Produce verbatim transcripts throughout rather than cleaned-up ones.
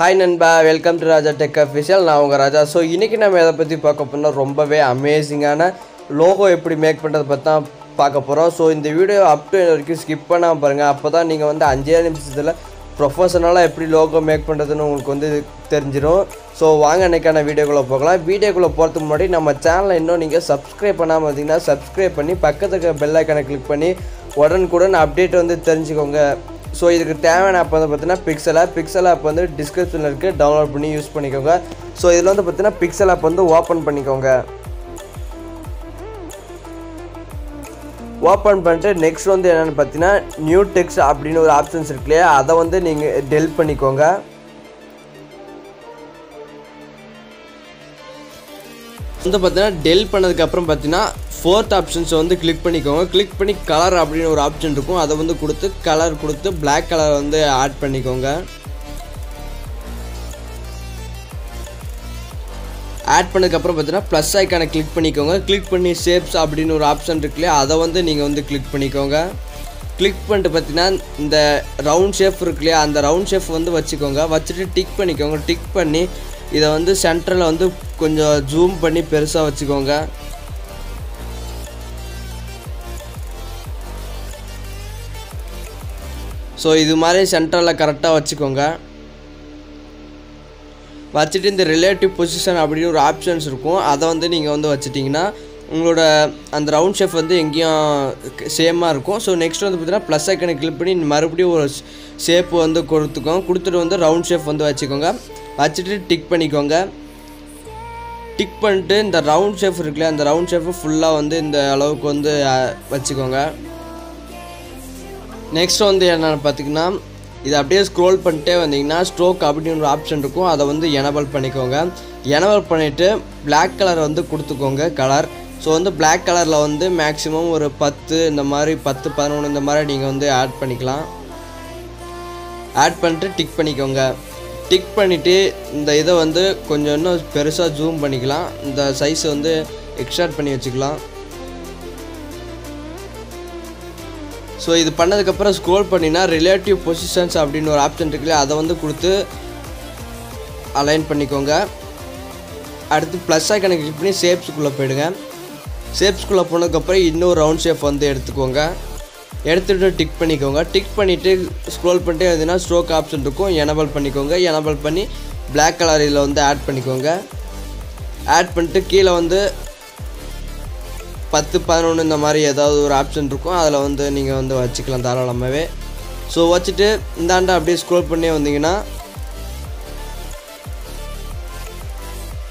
High नंबा welcome to Raja tech official ना उंगा राजा सो इनकी नाम ये पता पाकपो रोम्बवे अमेजिंगान लोगो एप्पड़ी मेक पण्णरदु पत्ता पाकपोरोम सो इंद वीडियो अप टू एंड वरैक्कुम स्किप पण्णाम पारुंगा अप्पोधान नींगा वंदु अंजु निमिषत्तुला प्रोफेशनला एप्पड़ी लोगो मेक पण्णरदुन्नु उंगलुक्कु वंदु तेरिंजिरुम सो वांगा इनक्काना वीडियोक्कुल्ल पोगलाम वीडियोक्कुल्ल पोरदुक्कु मुन्नाडी नम्म चैनल इन्नुम नींगा सब्सक्राइब पण्णाम इरुंदींगना सब्सक्राइब पण्णि पक्कत्तु इरुक्कुर बेल आइकन क्लिक पण्णि उडनुக்குடன் अपडेट वंदु तेरिंजिक्कोंगा सो இதுக்கு தேவையான ஆப் வந்து பார்த்தீங்கன்னா பிக்சல் ஆப் பிக்சல் ஆப் வந்து டிஸ்கிரிப்ஷன்ல இருக்கு டவுன்லோட் பண்ணி யூஸ் பண்ணிக்கோங்க சோ இதுல வந்து பார்த்தீங்கன்னா பிக்சல் ஆப் வந்து ஓபன் பண்ணிக்கோங்க ஓபன் பண்ணிட்டு நெக்ஸ்ட் வந்து என்னன்னு பார்த்தீங்கன்னா நியூ டெக்ஸ்ட் அப்படின ஒரு ஆப்ஷன்ஸ் இருக்குல அத வந்து நீங்க டெலீட் பண்ணிக்கோங்க வந்து பார்த்தீங்கன்னா டெலீட் பண்ணதுக்கு அப்புறம் பார்த்தீங்கன்னா फोर्थ ऑप्शन வந்து கிளிக் பண்ணிக்கோங்க கிளிக் பண்ணி கலர் அப்படின ஒரு ஆப்ஷன் இருக்கும் அத வந்து கொடுத்து கலர் கொடுத்து Black கலர் வந்து ஆட் பண்ணிக்கோங்க ஆட் பண்ணதுக்கு அப்புறம் பார்த்தீங்கன்னா பிளஸ் ஐகானை கிளிக் பண்ணிக்கோங்க கிளிக் பண்ணி ஷேப்ஸ் அப்படின ஒரு ஆப்ஷன் இருக்குல அத வந்து நீங்க வந்து கிளிக் பண்ணிக்கோங்க கிளிக் பண்ணிட்டு பார்த்தீங்கன்னா இந்த ரவுண்ட் ஷேப் இருக்குல அந்த ரவுண்ட் ஷேப் வந்து வச்சுக்கோங்க வச்சிட்டு டிக் பண்ணிக்கோங்க டிக் பண்ணி இத வந்து சென்டர்ல வந்து கொஞ்சம் ஜூம் பண்ணி பெருசா வச்சுக்கோங்க सो इतमारी सेन्ट्रल करेक्टा वच्चिकोंगा वच्चिट्टु इंद रिलेटिव पोजीशन அப்படின ஒரு ஆப்ஷன்ஸ் இருக்கும் அத வந்து நீங்க வந்து வச்சிட்டீங்கனா உங்களோட அந்த ரவுண்ட் ஷேப் வந்து எங்கேயும் சேமா இருக்கும் சோ நெக்ஸ்ட் வந்து பார்த்தீங்கன்னா பிளஸ் ஐகானை கிளிக் பண்ணி மறுபடியும் ஒரு ஷேப் வந்து கொடுத்துக்கோங்க கொடுத்துட்டு வந்து ரவுண்ட் ஷேப் வந்து வச்சிக்கோங்க வச்சிட்டு டிக் பண்ணிக்கோங்க டிக் பண்ணிட்டு இந்த ரவுண்ட் ஷேப் இருக்குல அந்த ரவுண்ட் ஷேப் ஃபுல்லா வந்து இந்த அளவுக்கு வந்து வச்சிக்கோங்க नेक्स्ट वो पातना अब स्क्रोल पड़े वादी स्ट्रोक अब आप्शन अनबल पड़को एनबल पड़े ब्लैक कलर वो कुको कलर सो वो ब्लैक कलर वो मैक्सिम और पत् मारे पत् पदारी आड पड़ा आड पड़े टिक पड़को टिक पड़े वो कुछ इन पेसा जूम पड़ा सईस वो एक्सट्राक्ट पड़ी वचिकला सो इत पड़क स्क्रोल पड़ीना रिलेटिव पोजीशन्स अब आप्शन अलाइन पड़को अत प्लस क्लिक पड़ी शेप्स को शेप्स को इन राउंड शेप वो एट टिक पड़को टिक पड़े स्क्रोल पड़े वादी स्ट्रोक आप्शन एनबल पड़को एनबल पड़ी ब्लैक कलर वो आड पड़को आड पड़े की वो पत्तु पदिनोंडु मारे एदावदु ओरु आप्शन इरुक्कुम अदुल वंदु नींगा वंदु वच्चिक्कलाम धाराळमावे सो वच्चिट्टु इंदांड अप्पडिये स्क्रोल पण्णि वंदींगना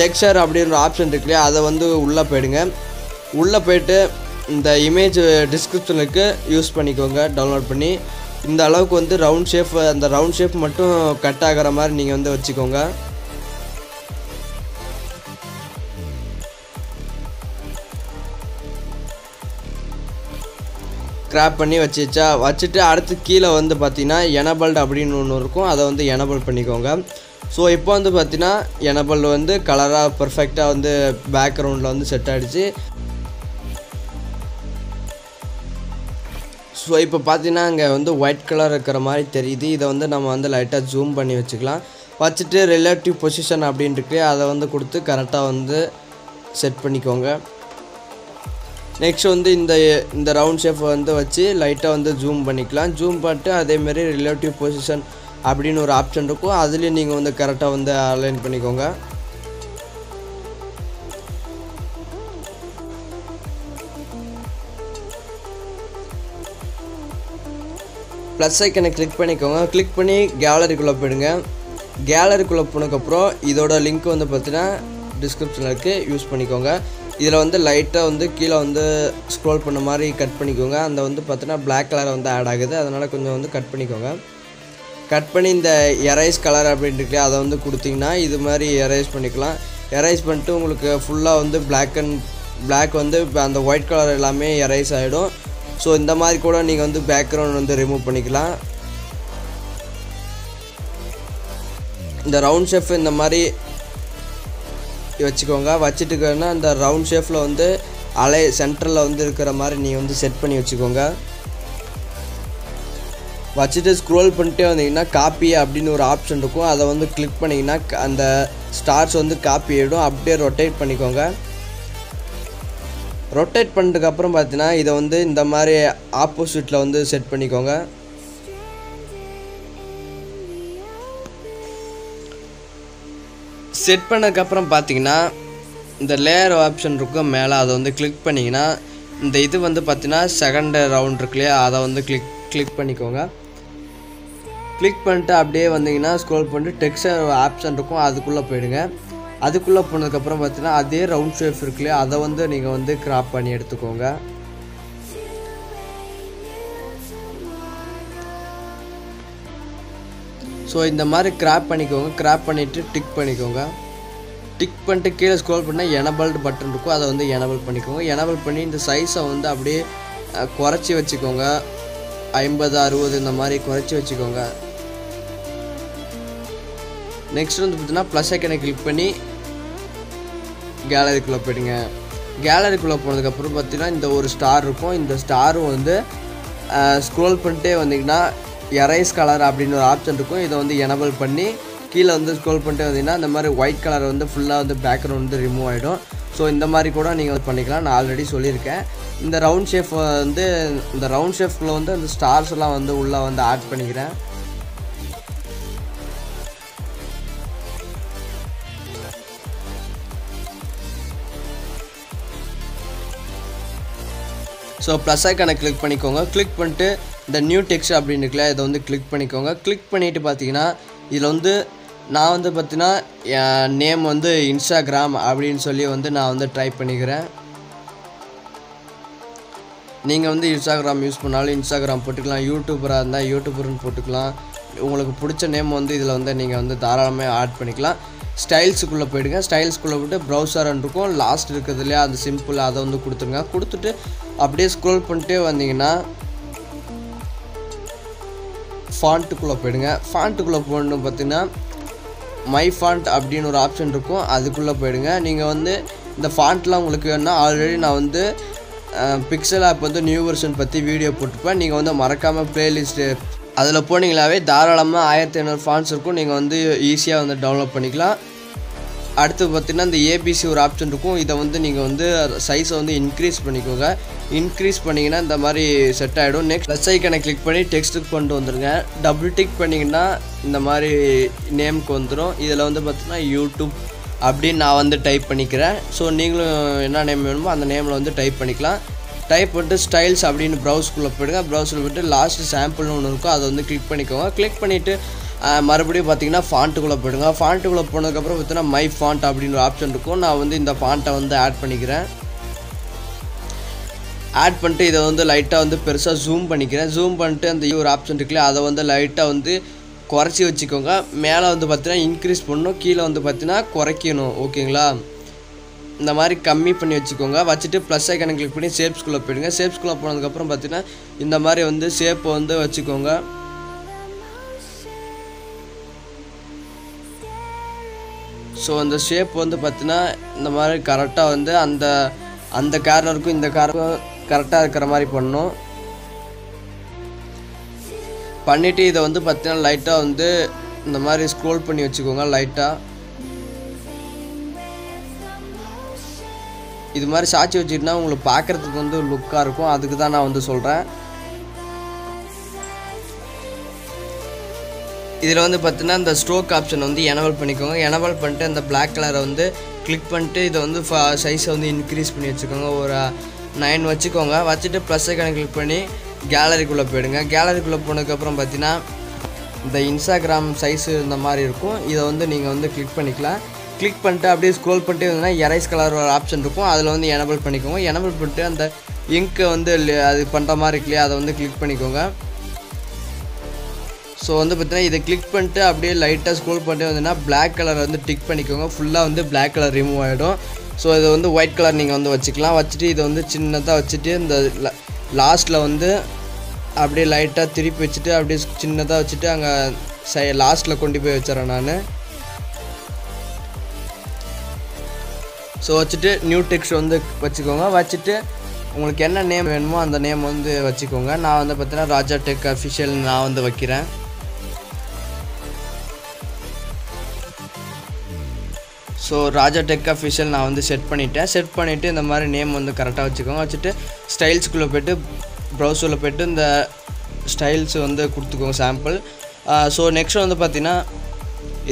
टेक्स्चर अप्पडिये ओरु आप्शन इरुक्कुल्ला अद वंदु उल्ल पोयिडुंगा उल्ल पोयिट्टु इंद इमेज डिस्क्रिप्शनुक्कु यूस पण्णिकोंगा डाउनलोड पण्णि इंद अलवुक्कु वंदु राउंड शेप अंद राउंड शेप मट्टुम कट आगुर मारी नींगा वंदु वच्चिकोंगा क्रैप पड़ी वचचा वैसे अत की वह पातना एनबल्ड अब एनबल पड़को सो इतना पातना एनबल वो कलर पर्फेक्टा वो बैकग्राउंड वो सेट आच्छी सो इ पातना वो व्हाइट कलर कर मारे वो नम्बर लाइटा जूम पड़ी वचिकला वैसे रिलेटिव पोजीशन अब कुछ करेक्टा वो सेट पड़को नेक्स्ट वो राउंड शेप वो वे लाइटा वो जूम पड़ा जूम पट्टे अदमारी रिलेटिव पोजीशन अब आप्शन अगर करेक्टा वो अलाइन पड़को प्लस आइकन क्लिक पड़को क्लिक पड़ी गैलरी को गैलरी को लिंक वो पातना डिस्क्रिप्शन यूस पड़को इதில வந்து லைட்டா வந்து கீழ வந்து ஸ்க்ரோல் பண்ண மாதிரி கட் பண்ணிக்கோங்க அந்த வந்து பார்த்தா Black கலர் வந்து ஆட் ஆகுது அதனால கொஞ்சம் வந்து கட் பண்ணிக்கோங்க கட் பண்ணி இந்த erase கலர் அப்படின்றதுக்கு அத வந்து கொடுத்தீங்கன்னா இது மாதிரி erase பண்ணிக்கலாம் erase பண்ணிட்டு உங்களுக்கு ஃபுல்லா வந்து Black and Black வந்து அந்த white கலர் எல்லாமே erase ஆயிடும் சோ இந்த மாதிரி கூட நீங்க வந்து பேக்ரவுண்ட் வந்து ரிமூவ் பண்ணிக்கலாம் இந்த ரவுண்ட் ஷேப் இந்த மாதிரி வச்சுக்கோங்க வச்சிட்டுக்கறனா அந்த ரவுண்ட் ஷேப்ல வந்து அலை சென்டர்ல வந்து இருக்கிற மாதிரி நீ வந்து செட் பண்ணி வச்சுக்கோங்க வச்சிட்டு ஸ்க்ரோல் பண்ணிட்டே வந்தீங்கன்னா காப்பி அப்படின்னு ஒரு ஆப்ஷன் இருக்கும். அதை வந்து கிளிக் பண்ணிங்கன்னா அந்த ஸ்டார்ஸ் வந்து காப்பி ஆகிடும். அப்படியே ரொட்டேட் பண்ணிக்கோங்க. ரொட்டேட் பண்ணதுக்கப்புறம் பார்த்தீங்கன்னா இதை வந்து இந்த மாதிரி ஆப்போசிட்டில் வந்து செட் பண்ணிக்கோங்க. செட் பண்ணதுக்கப்புறம் பார்த்தீங்கன்னா இந்த லேயர் ஆப்ஷன் இருக்கும் மேலே, அதை வந்து கிளிக் பண்ணிங்கன்னா இந்த இது வந்து பார்த்தீங்கன்னா செகண்ட் ரவுண்ட் இருக்குல்லையே, அதை வந்து கிளிக் கிளிக் பண்ணிக்கோங்க. கிளிக் பண்ணிட்டு அப்படியே வந்தீங்கன்னா ஸ்க்ரோல் பண்ணிட்டு டெக்ஸ்சர் ஆப்ஷன் இருக்கும், அதுக்குள்ளே போயிடுங்க. அதுக்குள்ளே போனதுக்கப்புறம் பார்த்தீங்கன்னா அதே ரவுண்ட் ஷேப் இருக்குல்லையே, அதை வந்து நீங்கள் வந்து கிராப் பண்ணி எடுத்துக்கோங்க. ஸோ இந்த மாதிரி கிராப் பண்ணிக்கோங்க. கிராப் பண்ணிவிட்டு டிக் பண்ணிக்கோங்க. டிக் பண்ணிட்டு கீழே ஸ்க்ரோல் பண்ணால் எனபிள்டு பட்டன் இருக்கும், அதை வந்து எனபிள் பண்ணிக்கோங்க. எனபிள் பண்ணி இந்த சைஸை வந்து அப்படியே குறைச்சி வச்சுக்கோங்க. ஐம்பது அறுபது இந்த மாதிரி குறைச்சி வச்சுக்கோங்க. நெக்ஸ்ட் வந்து பார்த்தீங்கன்னா ப்ளஸ் ஐக்கனை கிளிக் பண்ணி கேலரிக்குள்ளே போய்டுங்க. கேலரிக்குள்ளே போனதுக்கப்புறம் பார்த்தீங்கன்னா இந்த ஒரு ஸ்டார் இருக்கும். இந்த ஸ்டாரும் வந்து ஸ்க்ரோல் பண்ணிட்டே வந்தீங்கன்னா எரைஸ் கலர் அப்படின்னு ஒரு ஆப்ஷன் இருக்கும், இதை வந்து எனபிள் பண்ணி கீழே வந்து ஸ்க்ரோல் பண்ணிட்டு வந்தீங்கன்னா இந்த மாதிரி ஒயிட் கலர் வந்து ஃபுல்லாக வந்து பேக்ரவுண்ட் வந்து ரிமூவ் ஆகிடும். ஸோ இந்த மாதிரி கூட நீங்கள் பண்ணிக்கலாம். நான் ஆல்ரெடி சொல்லியிருக்கேன். இந்த ரவுண்ட் ஷேஃப் வந்து இந்த ரவுண்ட் ஷேஃப்குள்ளே வந்து அந்த ஸ்டார்ஸ் எல்லாம் வந்து உள்ளே வந்து ஆட் பண்ணிக்கிறேன். ஸோ ப்ளஸ் ஐக்கானை கிளிக் பண்ணிக்கோங்க. கிளிக் பண்ணிட்டு இந்த நியூ டெக்ஸ்ட் அப்படின்னு இருக்குல்ல, இதை வந்து கிளிக் பண்ணிக்கோங்க. கிளிக் பண்ணிவிட்டு பார்த்தீங்கன்னா இதில் வந்து நான் வந்து பார்த்தீங்கன்னா என் நேம் வந்து இன்ஸ்டாகிராம் அப்படின்னு சொல்லி வந்து நான் வந்து ட்ரை பண்ணிக்கிறேன். நீங்கள் வந்து இன்ஸ்டாகிராம் யூஸ் பண்ணாலும் இன்ஸ்டாகிராம் போட்டுக்கலாம், யூடியூபராக இருந்தால் யூடியூபர்னு போட்டுக்கலாம். உங்களுக்கு பிடிச்ச நேம் வந்து இதில் வந்து நீங்கள் வந்து தாராளமாக ஆட் பண்ணிக்கலாம். ஸ்டைல்ஸுக்குள்ளே போய்டுங்க. ஸ்டைல்ஸுக்குள்ளே போய்ட்டு ப்ரௌசர்னு இருக்கும், லாஸ்ட் இருக்கிறதுலையா அது சிம்பிள், அதை வந்து கொடுத்துருங்க. கொடுத்துட்டு அப்படியே ஸ்க்ரோல் பண்ணிட்டே வந்தீங்கன்னா ஃபாண்ட்டுக்குள்ளே போய்டுங்க. ஃபாண்ட்டுக்குள்ளே போகணும் பார்த்தீங்கன்னா மை ஃபாண்ட் அப்படின்னு ஒரு ஆப்ஷன் இருக்கும், அதுக்குள்ளே போய்டுங்க. நீங்கள் வந்து இந்த ஃபாண்ட்லாம் உங்களுக்கு வேணுன்னா ஆல்ரெடி நான் வந்து பிக்சல் ஆப் வந்து நியூ வெர்ஷன் பற்றி வீடியோ போட்டுப்பேன். நீங்கள் வந்து மறக்காமல் ப்ளேலிஸ்ட்டு அதில் போனீங்களாவே தாராளமாக ஆயிரத்தி ஐநூறு ஃபாண்ட்ஸ் இருக்கும், நீங்கள் வந்து ஈஸியாக வந்து டவுன்லோட் பண்ணிக்கலாம். அடுத்து பார்த்திங்கன்னா இந்த ஏபிசி ஒரு ஆப்ஷன் இருக்கும், இதை வந்து நீங்கள் வந்து சைஸை வந்து இன்க்ரீஸ் பண்ணிக்கோங்க. இன்க்ரீஸ் பண்ணிங்கன்னா இந்த மாதிரி செட் ஆகிடும். நெக்ஸ்ட் ப்ளஸ் ஐக்கனை கிளிக் பண்ணி டெக்ஸ்ட்டுக்கு கொண்டு வந்துடுங்க. டபுள் டிக் பண்ணிங்கன்னா இந்த மாதிரி நேமுக்கு வந்துடும். இதில் வந்து பார்த்திங்கன்னா யூடியூப் அப்படின்னு நான் வந்து டைப் பண்ணிக்கிறேன். ஸோ நீங்களும் என்ன நேம் வேணுமோ அந்த நேமில் வந்து டைப் பண்ணிக்கலாம். டைப் பண்ணிட்டு ஸ்டைல்ஸ் அப்படின்னு ப்ரௌஸ்க்குள்ளே போய்டுங்க. ப்ரௌஸில் போய்ட்டு லாஸ்ட்டு சாம்பிள்னு ஒன்று இருக்கும், அதை வந்து கிளிக் பண்ணிக்கோங்க. கிளிக் பண்ணிவிட்டு மறுபடியும் பார்த்தீங்கன்னா ஃபாண்ட்டுக்குள்ளே போய்டுங்க. ஃபாண்ட்டுக்குள்ளே போனதுக்கப்புறம் பார்த்தீங்கன்னா மை ஃபாண்ட் அப்படின்னு ஒரு ஆப்ஷன் இருக்கும், நான் வந்து இந்த ஃபாண்ட்டை வந்து ஆட் பண்ணிக்கிறேன். ஆட் பண்ணிட்டு இதை வந்து லைட்டாக வந்து பெருசாக ஜூம் பண்ணிக்கிறேன். ஜூம் பண்ணிட்டு அந்த ஒரு ஆப்ஷன் இருக்குல்ல, அதை வந்து லைட்டாக வந்து குறைச்சி வச்சுக்கோங்க. மேலே வந்து பார்த்தீங்கன்னா இன்க்ரீஸ் பண்ணணும், கீழே வந்து பார்த்தீங்கன்னா குறைக்கணும். ஓகேங்களா, இந்த மாதிரி கம்மி பண்ணி வச்சுக்கோங்க. வச்சுட்டு ப்ளஸ் ஐக்கானை கிளிக் பண்ணி ஷேப்ஸ்குள்ளே போய்டுங்க. ஷேப்ஸ்குள்ளே போனதுக்கப்புறம் பார்த்தீங்கன்னா இந்த மாதிரி வந்து ஷேப்பை வந்து வச்சுக்கோங்க. ஸோ அந்த ஷேப் வந்து பார்த்தீங்கன்னா இந்த மாதிரி கரெக்டாக வந்து அந்த அந்த கார்னருக்கும் இந்த கார்னருக்கும் கரெக்டாக இருக்கிற மாதிரி பண்ணணும். பண்ணிவிட்டு இதை வந்து பார்த்தீங்கன்னா லைட்டாக வந்து இந்த மாதிரி ஸ்க்ரோல் பண்ணி வச்சுக்கோங்க. லைட்டாக இது மாதிரி சாட்சி வச்சுக்கிட்டா உங்களுக்கு பார்க்குறதுக்கு வந்து லுக்காக இருக்கும், அதுக்கு தான் நான் வந்து சொல்கிறேன். இதில் வந்து பார்த்தீங்கன்னா இந்த ஸ்ட்ரோக் ஆப்ஷன் வந்து எனபிள் பண்ணிக்கோங்க. எனபிள் பண்ணிட்டு அந்த பிளாக் கலரை வந்து கிளிக் பண்ணிட்டு இதை வந்து சைஸை வந்து இன்க்ரீஸ் பண்ணி வச்சுக்கோங்க. ஒரு நைன் வச்சுக்கோங்க. வச்சுட்டு ப்ளஸ் ஐக்கானை கிளிக் பண்ணி கேலரிக்குள்ளே போய்டுங்க. கேலரிக்குள்ளே போனதுக்கப்புறம் பார்த்தீங்கன்னா இந்த இன்ஸ்டாகிராம் சைஸு இந்த மாதிரி இருக்கும், இதை வந்து நீங்கள் வந்து கிளிக் பண்ணிக்கலாம். கிளிக் பண்ணிட்டு அப்படியே ஸ்க்ரோல் பண்ணிட்டு வந்தீங்கன்னா எரைஸ் கலர் ஒரு ஆப்ஷன் இருக்கும், அதில் வந்து எனபிள் பண்ணிக்கோங்க. எனபிள் பண்ணிட்டு அந்த இங்க்கை வந்து அது பண்ணுற மாதிரி இருக்குல்லையே, அதை வந்து கிளிக் பண்ணிக்கோங்க. ஸோ வந்து பார்த்தீங்கன்னா இதை கிளிக் பண்ணிட்டு அப்படியே லைட்டாக ஸ்க்ரோல் பண்ணிட்டு வந்தீங்கன்னா பிளாக் கலர் வந்து டிக் பண்ணிக்கோங்க. ஃபுல்லாக வந்து பிளாக் கலர் ரிமூவ் ஆகிடும். ஸோ இதை வந்து ஒயிட் கலர் நீங்கள் வந்து வச்சுக்கலாம். வச்சுட்டு இதை வந்து சின்னதாக வச்சுட்டு இந்த லாஸ்ட்டில் வந்து அப்படியே லைட்டாக திருப்பி வச்சுட்டு அப்படியே சின்னதாக வச்சுட்டு அங்கே சை லாஸ்ட்டில் கொண்டு போய் வச்சுறேன் நான். ஸோ வச்சுட்டு நியூ டெக்ஸ்ட் வந்து வச்சுக்கோங்க. வச்சுட்டு உங்களுக்கு என்ன நேம் வேணுமோ அந்த நேம் வந்து வச்சுக்கோங்க. நான் வந்து பார்த்தீங்கன்னா ராஜா டெக் அஃபிஷியல் நான் வந்து வைக்கிறேன். सो राजा टेक ऑफिशियल ना वो सेट पड़े सेट पड़े मारे नेम वो करेक्टा वो वोटे स्टल्स को ब्रउसर पे स्टल्स वो कुको सैंपल सो नेक्स्ट वो पातना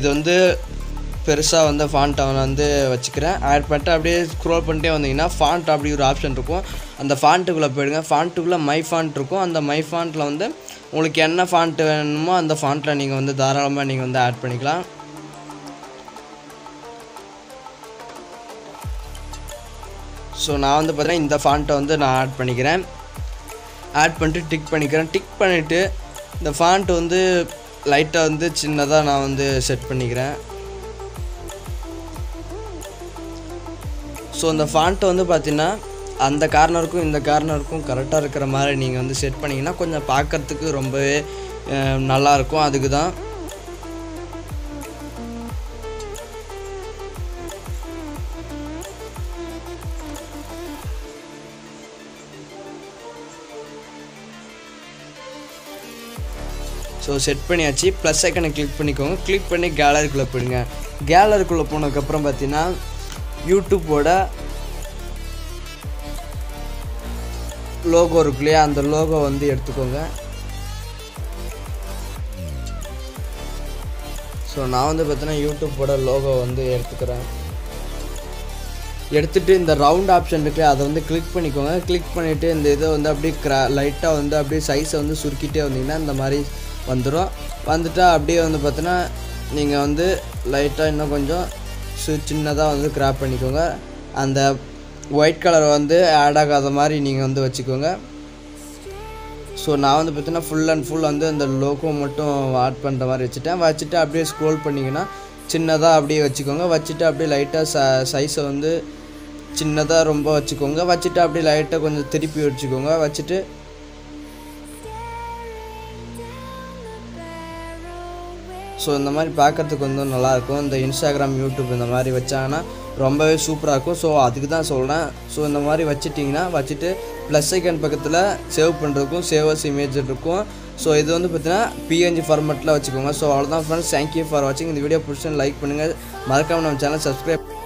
इतसा वो फांट वो वे आटा अब स्क्रोल पड़े वादी फांट अभी और आप्शन अंत फांट को फांट को मै फांट अंत मै फांट वो फांट वो अंत फांट नहीं धारा नहीं आड पड़ा सो ना वो पातना फांट वो ना आड पड़े आड पड़े टिक पड़े टिक पड़े फांट वो लाइटा वो चिन्ह ना वो सेट पड़े सो अंत फांट वो पातना अंत कार्नर इत कार्नर करेक्टा मारे नहीं सेट पड़ी कुछ पाक रोमे नल्ला अद्कु दान सो सेट पड़ियाँ प्लस आइकन क्लिक पड़को क्लिक पड़ी गैलरी को गैलरी को पातना यूट्यूबोड लोगो अंत लोगो वो एड़को सो ना वो पातना यूट्यूबोड लोगो वो एड़केंटे रउंड आप्शन अभी क्लिक पड़को क्लिक पड़े वो अब क्रा लाइटा वो अब सईस वो सुटे वादी வந்துரும் வந்துட்டா அப்படியே வந்து பார்த்தீனா நீங்க வந்து லைட்டா இன்னும் கொஞ்சம் சின்னதா வந்து கிராப் பண்ணிக்கோங்க. அந்த ஒயிட் கலர் வந்து ஆட் ஆகாத மாதிரி நீங்க வந்து வெச்சுக்கோங்க. சோ நான் வந்து பார்த்தீனா ஃபுல் அண்ட் ஃபுல் வந்து அந்த லோகோ மட்டும் ஆட் பண்ற மாதிரி வெச்சிட்டேன். வெச்சிட்டு அப்படியே ஸ்க்ரோல் பண்ணீங்கனா சின்னதா அப்படியே வெச்சுக்கோங்க. வெச்சிட்டு அப்படியே லைட்டா சைஸ் வந்து சின்னதா ரொம்ப வெச்சுக்கோங்க. வெச்சிட்டு அப்படியே லைட்டா கொஞ்சம் திருப்பி வெச்சுக்கோங்க. வெச்சிட்டு सो इत मारे पाक नल्ला इंस्टाग्राम यूट्यूब मारे वाचना रोम सूपर सो अदा सोलें मारे वचिटीना वैसे प्लस आइकन पे सेव पड़े सेवर्स इमेज सो इत वो पातना पीएनजी फॉर्मेट वो friends thank you for watching video पिछड़ी लाइक पड़ूंग मरकाम नम चैनल सब्सक्राइब।